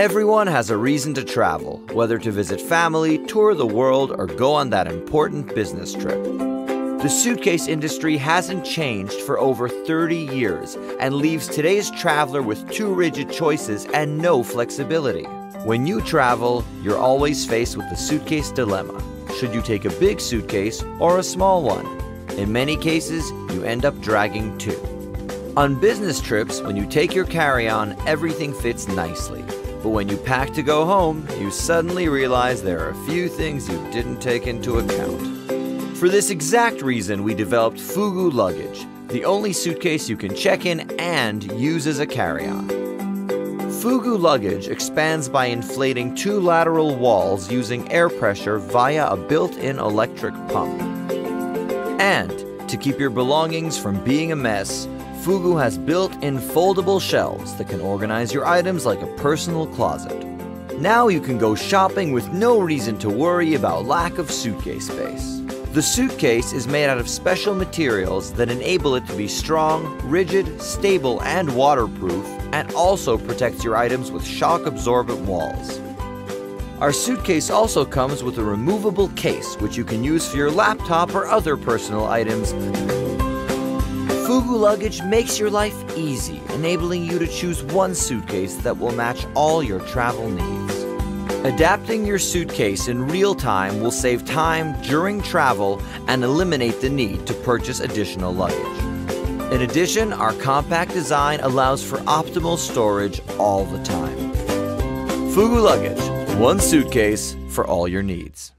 Everyone has a reason to travel, whether to visit family, tour the world, or go on that important business trip. The suitcase industry hasn't changed for over 30 years and leaves today's traveler with too rigid choices and no flexibility. When you travel, you're always faced with the suitcase dilemma. Should you take a big suitcase or a small one? In many cases, you end up dragging two. On business trips, when you take your carry-on, everything fits nicely. But when you pack to go home, you suddenly realize there are a few things you didn't take into account. For this exact reason, we developed Fugo Luggage, the only suitcase you can check in and use as a carry-on. Fugo Luggage expands by inflating two lateral walls using air pressure via a built-in electric pump. And to keep your belongings from being a mess, Fugo has built-in foldable shelves that can organize your items like a personal closet. Now you can go shopping with no reason to worry about lack of suitcase space. The suitcase is made out of special materials that enable it to be strong, rigid, stable, and waterproof, and also protects your items with shock-absorbent walls. Our suitcase also comes with a removable case, which you can use for your laptop or other personal items. Fugo Luggage makes your life easy, enabling you to choose one suitcase that will match all your travel needs. Adapting your suitcase in real time will save time during travel and eliminate the need to purchase additional luggage. In addition, our compact design allows for optimal storage all the time. Fugo Luggage, one suitcase for all your needs.